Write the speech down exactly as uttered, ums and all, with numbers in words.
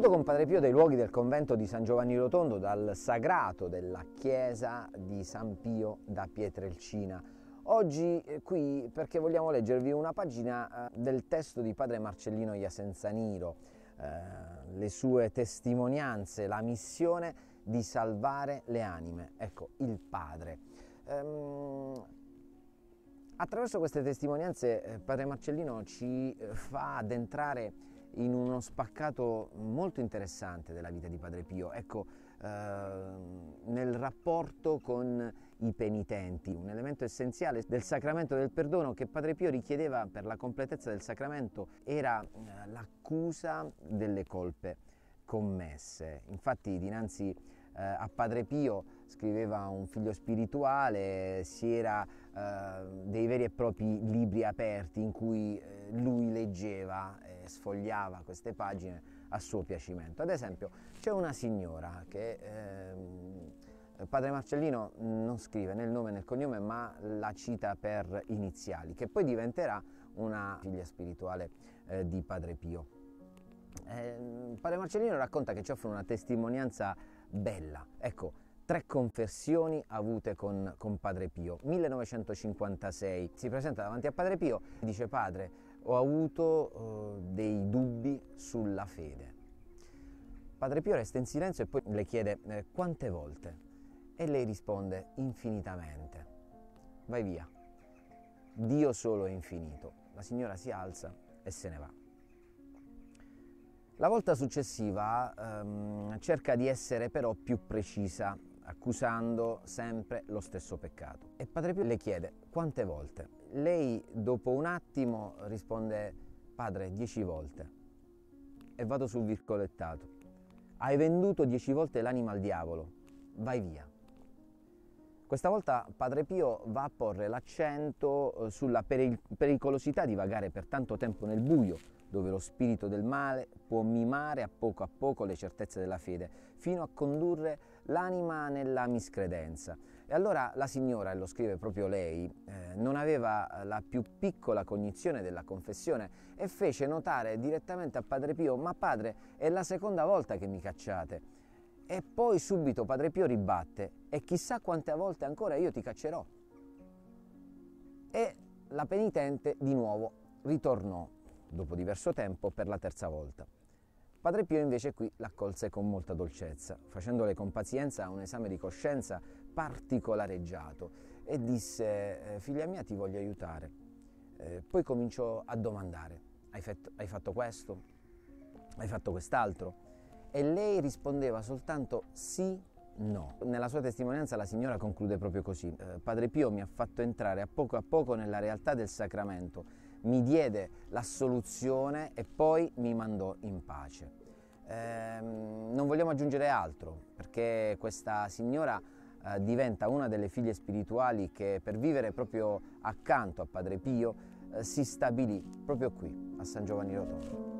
Venuto con Padre Pio dai luoghi del convento di San Giovanni Rotondo, dal sagrato della chiesa di San Pio da Pietrelcina. Oggi qui perché vogliamo leggervi una pagina del testo di Padre Marcellino Iassenzaniro, eh, le sue testimonianze, la missione di salvare le anime. Ecco, il Padre. Ehm, attraverso queste testimonianze Padre Marcellino ci fa addentrare in uno spaccato molto interessante della vita di Padre Pio, ecco, eh, nel rapporto con i penitenti, un elemento essenziale del sacramento del perdono che Padre Pio richiedeva per la completezza del sacramento era eh, l'accusa delle colpe commesse. Infatti dinanzi eh, a Padre Pio, scriveva un figlio spirituale, si era eh, dei veri e propri libri aperti in cui eh, lui leggeva e sfogliava queste pagine a suo piacimento. Ad esempio c'è una signora che eh, Padre Marcellino non scrive nel nome e nel cognome, ma la cita per iniziali, che poi diventerà una figlia spirituale eh, di Padre Pio. Eh, padre Marcellino racconta che ci offre una testimonianza bella, ecco, tre confessioni avute con, con Padre Pio. millenovecentocinquantasei, si presenta davanti a Padre Pio e dice: padre, ho avuto eh, dei dubbi sulla fede. Padre Pio resta in silenzio e poi le chiede eh, quante volte, e lei risponde: infinitamente. Vai via, Dio solo è infinito. La signora si alza e se ne va. La volta successiva ehm, cerca di essere però più precisa, accusando sempre lo stesso peccato. E Padre Pio le chiede: quante volte? Lei dopo un attimo risponde: padre, dieci volte. E vado sul virgolettato: hai venduto dieci volte l'anima al diavolo, vai via. Questa volta Padre Pio va a porre l'accento sulla pericolosità di vagare per tanto tempo nel buio, dove lo spirito del male può mimare a poco a poco le certezze della fede, fino a condurre l'anima nella miscredenza. E allora la signora, e lo scrive proprio lei, eh, non aveva la più piccola cognizione della confessione e fece notare direttamente a Padre Pio: ma padre, è la seconda volta che mi cacciate. E poi subito Padre Pio ribatte: e chissà quante volte ancora io ti caccerò. E la penitente di nuovo ritornò dopo diverso tempo per la terza volta. Padre Pio invece qui l'accolse con molta dolcezza, facendole con pazienza un esame di coscienza particolareggiato, e disse: figlia mia, ti voglio aiutare. Eh, poi cominciò a domandare: hai fatto, hai fatto questo? Hai fatto quest'altro? E lei rispondeva soltanto sì, no. Nella sua testimonianza la signora conclude proprio così: eh, Padre Pio mi ha fatto entrare a poco a poco nella realtà del sacramento, mi diede l'assoluzione e poi mi mandò in pace. Ehm, non vogliamo aggiungere altro, perché questa signora eh, diventa una delle figlie spirituali che, per vivere proprio accanto a Padre Pio, eh, si stabilì proprio qui a San Giovanni Rotondo.